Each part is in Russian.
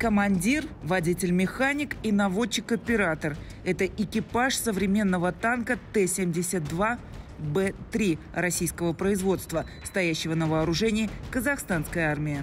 Командир, водитель-механик и наводчик-оператор – это экипаж современного танка Т-72Б3 российского производства, стоящего на вооружении казахстанской армии.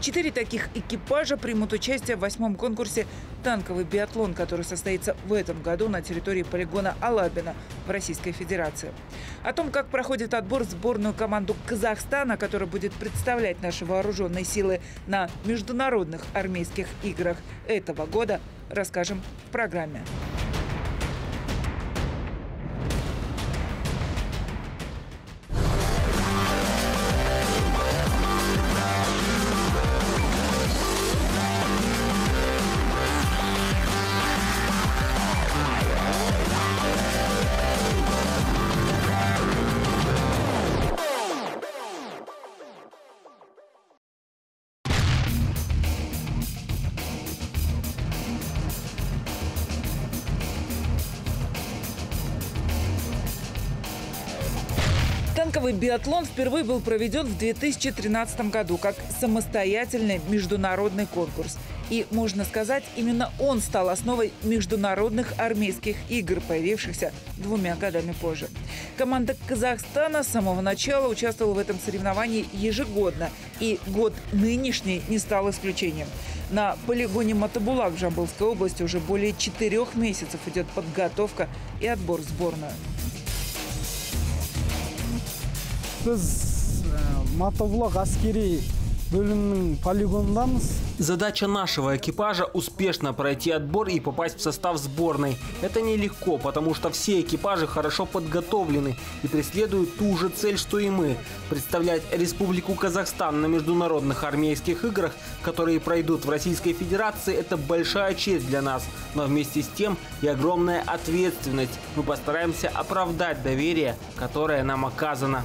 4 таких экипажа примут участие в 8-м конкурсе «Танковый биатлон», который состоится в этом году на территории полигона Алабина в Российской Федерации. О том, как проходит отбор в сборную команду Казахстана, которая будет представлять наши вооруженные силы на международных армейских играх этого года, расскажем в программе. Танковый биатлон впервые был проведен в 2013 году как самостоятельный международный конкурс. И, можно сказать, именно он стал основой международных армейских игр, появившихся двумя годами позже. Команда Казахстана с самого начала участвовала в этом соревновании ежегодно. И год нынешний не стал исключением. На полигоне Матабулак в Жамбылской области уже более 4 месяцев идет подготовка и отбор в сборную. Задача нашего экипажа – успешно пройти отбор и попасть в состав сборной. Это нелегко, потому что все экипажи хорошо подготовлены и преследуют ту же цель, что и мы – представлять Республику Казахстан на международных армейских играх, которые пройдут в Российской Федерации, это большая честь для нас, но вместе с тем и огромная ответственность. Мы постараемся оправдать доверие, которое нам оказано.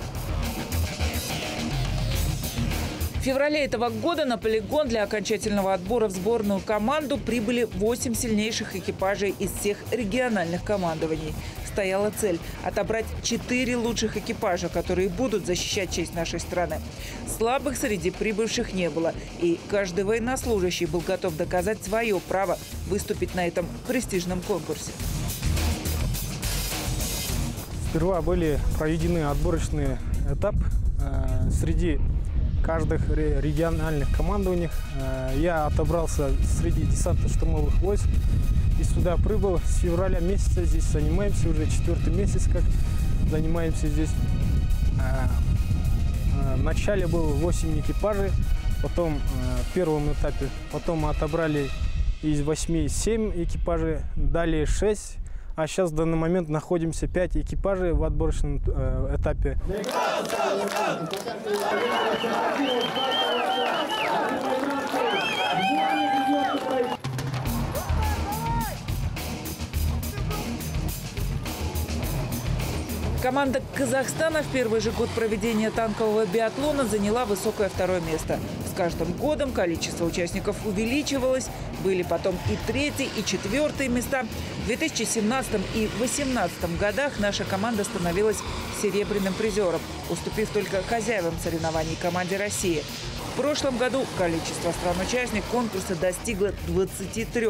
В феврале этого года на полигон для окончательного отбора в сборную команду прибыли 8 сильнейших экипажей из всех региональных командований. Стояла цель – отобрать 4 лучших экипажа, которые будут защищать честь нашей страны. Слабых среди прибывших не было. И каждый военнослужащий был готов доказать свое право выступить на этом престижном конкурсе. Сперва были проведены отборочный этап среди каждых региональных командованиях. Я отобрался среди десантно-штурмовых войск и сюда прибыл. С февраля месяца здесь занимаемся, уже 4-й месяц как занимаемся здесь. В начале было 8 экипажей, потом в первом этапе, потом отобрали из 8 7 экипажей, далее 6, а сейчас в данный момент находимся 5 экипажей в отборочном этапе. Команда Казахстана в первый же год проведения танкового биатлона заняла высокое 2-е место. С каждым годом количество участников увеличивалось. Были потом и 3-е, и 4-е места. В 2017 и 2018 годах наша команда становилась серебряным призером, уступив только хозяевам соревнований команде России. В прошлом году количество стран-участниц конкурса достигло 23.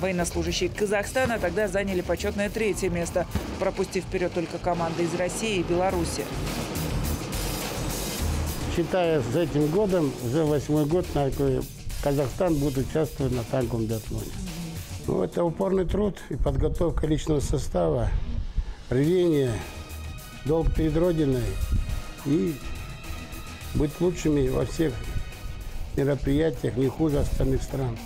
Военнослужащие Казахстана тогда заняли почетное 3-е место, пропустив вперед только команды из России и Беларуси. Считая с этим годом, уже 8-й год Казахстан будет участвовать на танковом биатлоне. Ну, это упорный труд и подготовка личного состава, рвение, долг перед Родиной и быть лучшими во всех мероприятиях, не хуже остальных стран.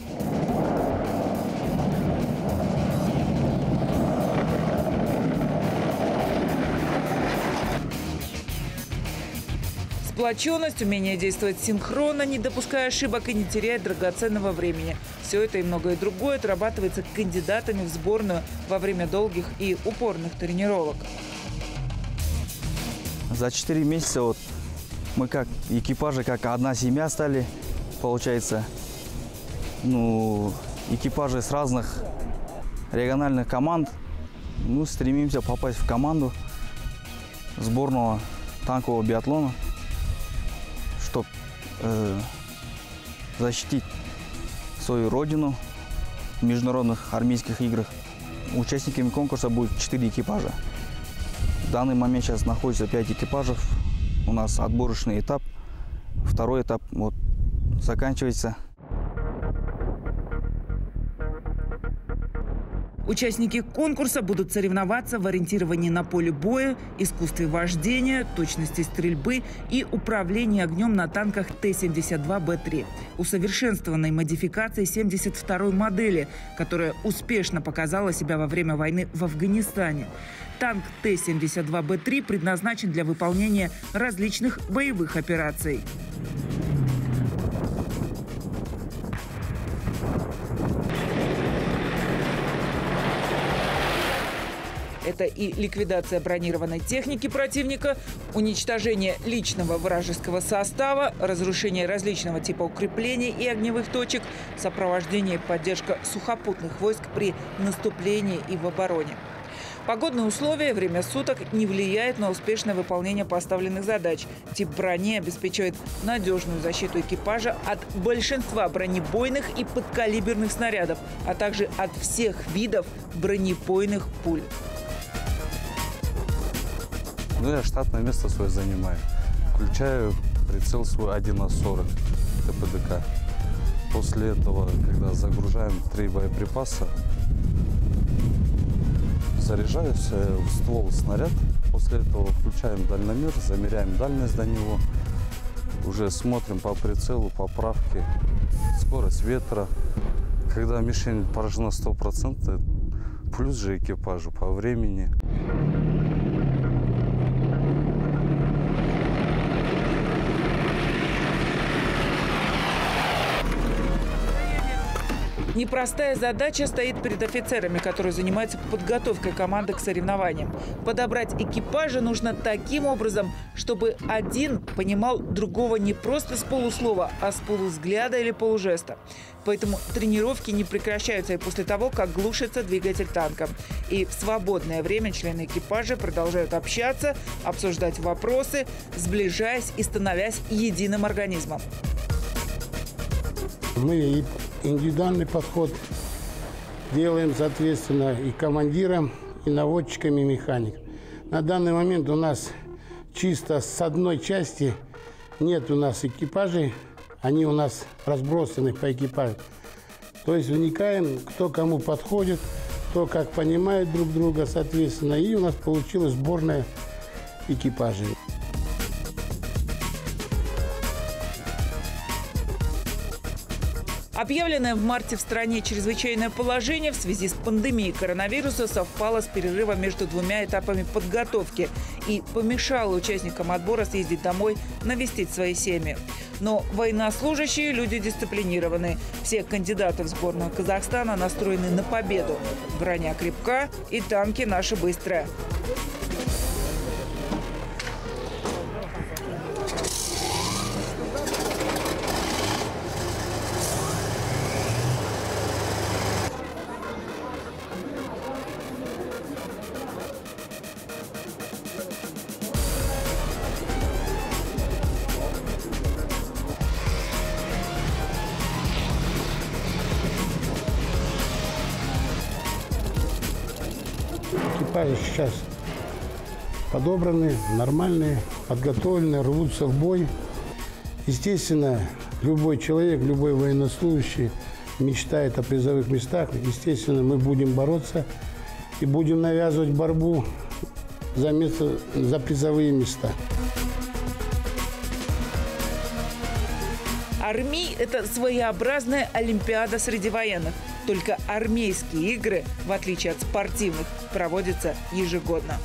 Сплоченность, умение действовать синхронно, не допуская ошибок и не теряя драгоценного времени. Все это и многое другое отрабатывается кандидатами в сборную во время долгих и упорных тренировок. За 4 месяца вот мы как экипажи, как одна семья стали, получается. Ну, экипажи с разных региональных команд. Ну, стремимся попасть в команду сборного танкового биатлона, чтобы защитить свою родину в международных армейских играх. Участниками конкурса будет 4 экипажа. В данный момент сейчас находится 5 экипажев. У нас отборочный этап. Второй этап вот заканчивается. Участники конкурса будут соревноваться в ориентировании на поле боя, искусстве вождения, точности стрельбы и управлении огнем на танках Т-72Б3, усовершенствованной модификации 72-й модели, которая успешно показала себя во время войны в Афганистане. Танк Т-72Б3 предназначен для выполнения различных боевых операций. Это и ликвидация бронированной техники противника, уничтожение личного вражеского состава, разрушение различного типа укреплений и огневых точек, сопровождение и поддержка сухопутных войск при наступлении и в обороне. Погодные условия, время суток не влияет на успешное выполнение поставленных задач. Тип брони обеспечивает надежную защиту экипажа от большинства бронебойных и подкалиберных снарядов, а также от всех видов бронебойных пуль. Ну, я штатное место свое занимаю. Включаю прицел свой 1А40 ТПДК. После этого, когда загружаем 3 боеприпаса, заряжаюсь в ствол снаряд. После этого включаем дальномер, замеряем дальность до него. Уже смотрим по прицелу, поправки, скорость ветра. Когда мишень поражена 100%, плюс же экипажу по времени. Непростая задача стоит перед офицерами, которые занимаются подготовкой команды к соревнованиям. Подобрать экипажи нужно таким образом, чтобы один понимал другого не просто с полуслова, а с полувзгляда или полужеста. Поэтому тренировки не прекращаются и после того, как глушится двигатель танка. И в свободное время члены экипажа продолжают общаться, обсуждать вопросы, сближаясь и становясь единым организмом. Мы индивидуальный подход делаем, соответственно, и командирам, и наводчикам, и механикам. На данный момент у нас чисто с одной части нет у нас экипажей, они у нас разбросаны по экипажу. То есть вникаем, кто кому подходит, кто как понимает друг друга, соответственно, и у нас получилась сборная экипажей. Объявленное в марте в стране чрезвычайное положение в связи с пандемией коронавируса совпало с перерывом между двумя этапами подготовки и помешало участникам отбора съездить домой, навестить свои семьи. Но военнослужащие – люди дисциплинированные. Все кандидаты в сборную Казахстана настроены на победу. Броня крепка и танки наши быстрые. Экипажи сейчас подобраны, нормальные, подготовлены, рвутся в бой. Естественно, любой человек, любой военнослужащий мечтает о призовых местах. Естественно, мы будем бороться и будем навязывать борьбу за призовые места. Армии – это своеобразная олимпиада среди военных. Только армейские игры, в отличие от спортивных, проводятся ежегодно.